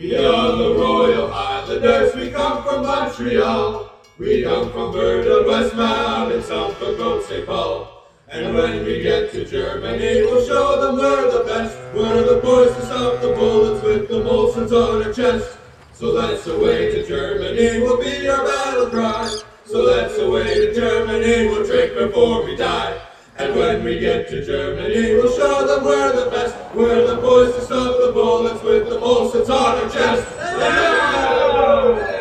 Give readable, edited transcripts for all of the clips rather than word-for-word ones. We are the Royal Highlanders, we come from Montreal. We come from Verdun, Westmount, and Sampagot, St. Paul. And when we get to Germany, we'll show them we're the best. We're the boys who stop the bullets with the Molson's on our chest. So that's the way to Germany, will be our battle cry. So that's the way to Germany, we'll drink before we die. And when we get to Germany, we'll show them we're the best. We're the boys who stop the bullets with the Molson's on our chest. Yeah!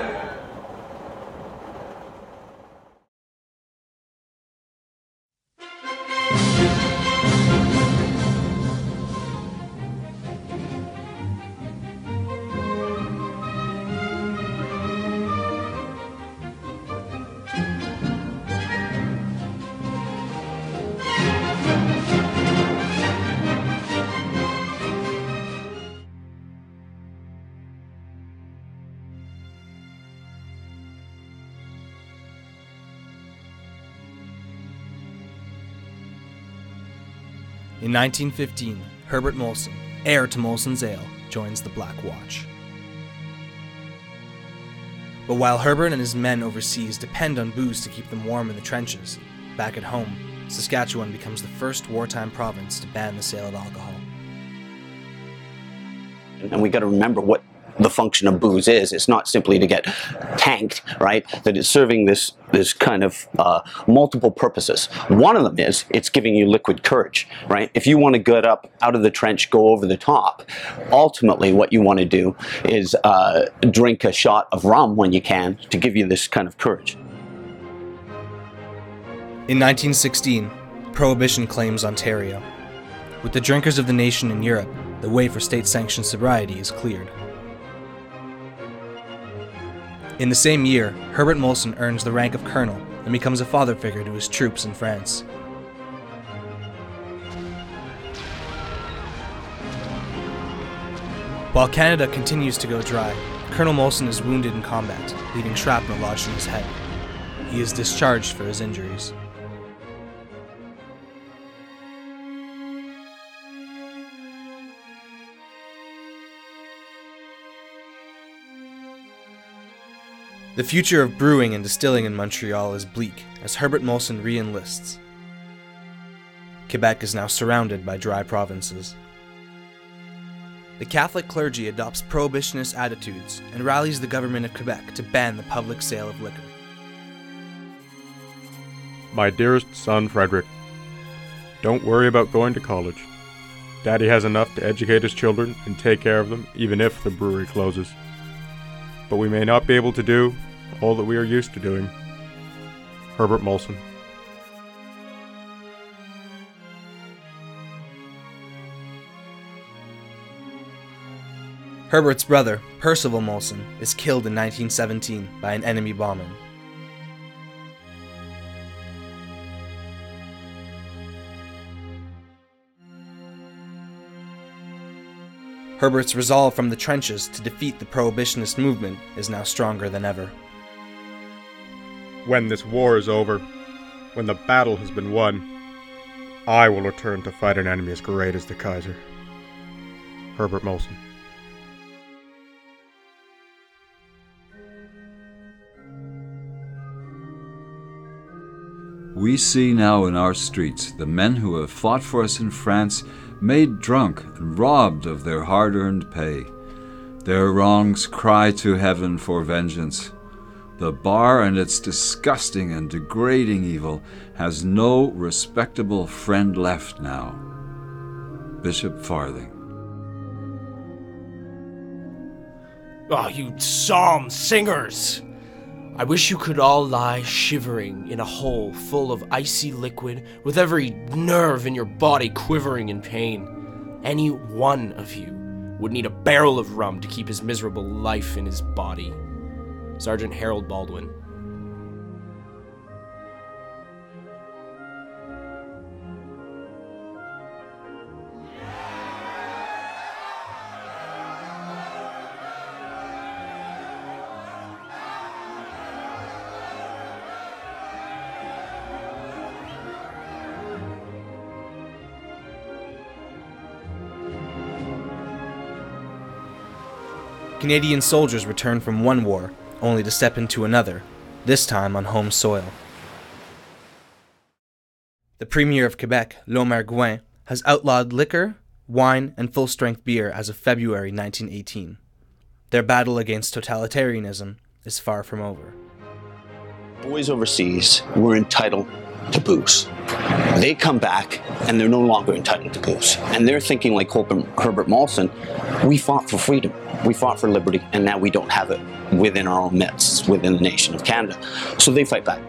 In 1915, Herbert Molson, heir to Molson's Ale, joins the Black Watch. But while Herbert and his men overseas depend on booze to keep them warm in the trenches, back at home, Saskatchewan becomes the first wartime province to ban the sale of alcohol. And we got to remember what the function of booze is. It's not simply to get tanked, right? That it's serving this kind of multiple purposes. One of them is it's giving you liquid courage, right? If you want to get up out of the trench, go over the top, ultimately what you want to do is drink a shot of rum when you can to give you this kind of courage. In 1916, Prohibition claims Ontario. With the drinkers of the nation in Europe, the way for state-sanctioned sobriety is cleared. In the same year, Herbert Molson earns the rank of colonel and becomes a father figure to his troops in France. While Canada continues to go dry, Colonel Molson is wounded in combat, leaving shrapnel lodged in his head. He is discharged for his injuries. The future of brewing and distilling in Montreal is bleak as Herbert Molson re-enlists. Quebec is now surrounded by dry provinces. The Catholic clergy adopts prohibitionist attitudes and rallies the government of Quebec to ban the public sale of liquor. My dearest son, Frederick, don't worry about going to college. Daddy has enough to educate his children and take care of them, even if the brewery closes. But we may not be able to do all that we are used to doing. Herbert Molson. Herbert's brother, Percival Molson, is killed in 1917 by an enemy bombing. Herbert's resolve from the trenches to defeat the prohibitionist movement is now stronger than ever. When this war is over, when the battle has been won, I will return to fight an enemy as great as the Kaiser. Herbert Molson. We see now in our streets the men who have fought for us in France made drunk and robbed of their hard-earned pay. Their wrongs cry to heaven for vengeance. The bar and its disgusting and degrading evil has no respectable friend left now. Bishop Farthing. Oh, you psalm singers! I wish you could all lie shivering in a hole full of icy liquid with every nerve in your body quivering in pain. Any one of you would need a barrel of rum to keep his miserable life in his body. Sergeant Harold Baldwin. Canadian soldiers returned from one war, only to step into another, this time on home soil. The Premier of Quebec, Lomer Gouin, has outlawed liquor, wine, and full-strength beer as of February 1918. Their battle against totalitarianism is far from over. Boys overseas were entitled to booze. They come back and they're no longer entitled to booze. And they're thinking like Herbert Molson, we fought for freedom, we fought for liberty, and now we don't have it within our own midst, within the nation of Canada. So they fight back.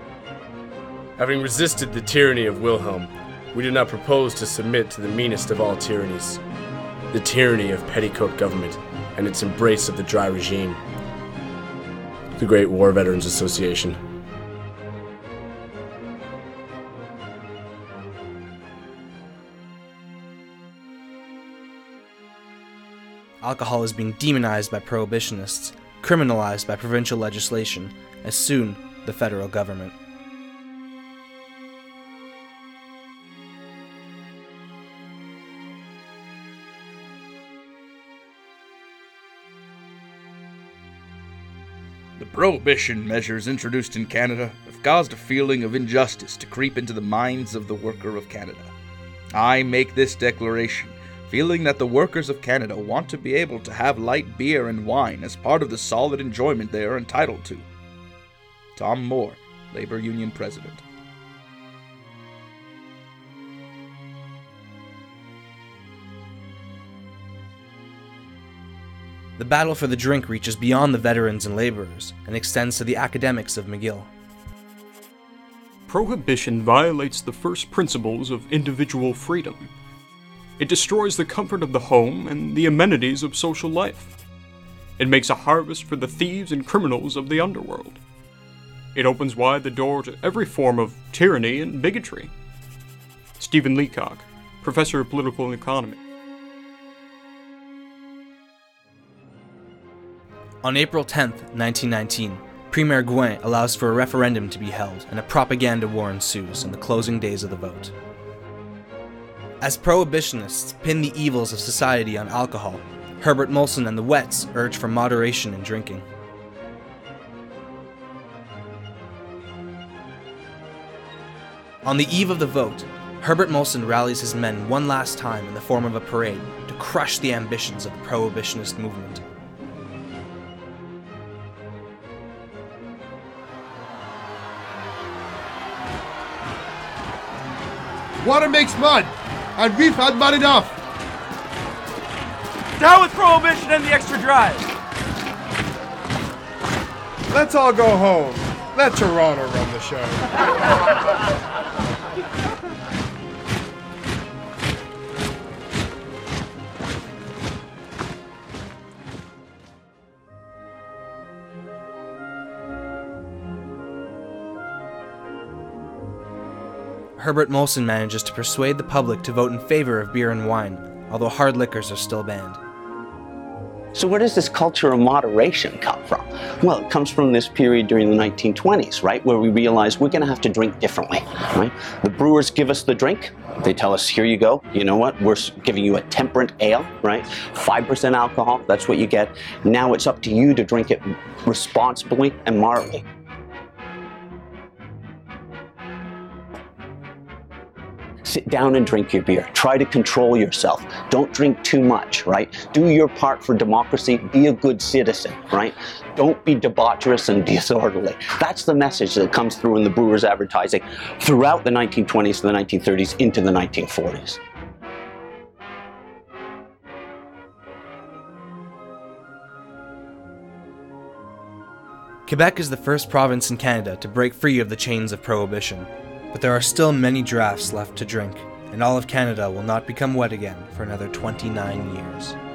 Having resisted the tyranny of Wilhelm, we do not propose to submit to the meanest of all tyrannies, the tyranny of petticoat government and its embrace of the dry regime. The Great War Veterans Association. Alcohol is being demonized by prohibitionists, criminalized by provincial legislation, and soon the federal government. The prohibition measures introduced in Canada have caused a feeling of injustice to creep into the minds of the worker of Canada. I make this declaration, feeling that the workers of Canada want to be able to have light beer and wine as part of the solid enjoyment they are entitled to. Tom Moore, Labor Union President. The battle for the drink reaches beyond the veterans and laborers, and extends to the academics of McGill. Prohibition violates the first principles of individual freedom. It destroys the comfort of the home and the amenities of social life. It makes a harvest for the thieves and criminals of the underworld. It opens wide the door to every form of tyranny and bigotry. Stephen Leacock, Professor of Political Economy. On April 10, 1919, Premier Gouin allows for a referendum to be held, and a propaganda war ensues in the closing days of the vote. As prohibitionists pin the evils of society on alcohol, Herbert Molson and the Wets urge for moderation in drinking. On the eve of the vote, Herbert Molson rallies his men one last time in the form of a parade to crush the ambitions of the prohibitionist movement. Water makes mud, and we've had mud enough. Down with prohibition and the extra drive. Let's all go home. Let Toronto run the show. Herbert Molson manages to persuade the public to vote in favor of beer and wine, although hard liquors are still banned. So where does this culture of moderation come from? Well, it comes from this period during the 1920s, right, where we realize we're going to have to drink differently, right? The brewers give us the drink. They tell us, here you go, you know what, we're giving you a temperate ale, right? 5% alcohol, that's what you get. Now it's up to you to drink it responsibly and moderately. Sit down and drink your beer. Try to control yourself. Don't drink too much, right? Do your part for democracy. Be a good citizen, right? Don't be debaucherous and disorderly. That's the message that comes through in the brewers' advertising throughout the 1920s to the 1930s into the 1940s. Quebec is the first province in Canada to break free of the chains of prohibition. But there are still many drafts left to drink, and all of Canada will not become wet again for another 29 years.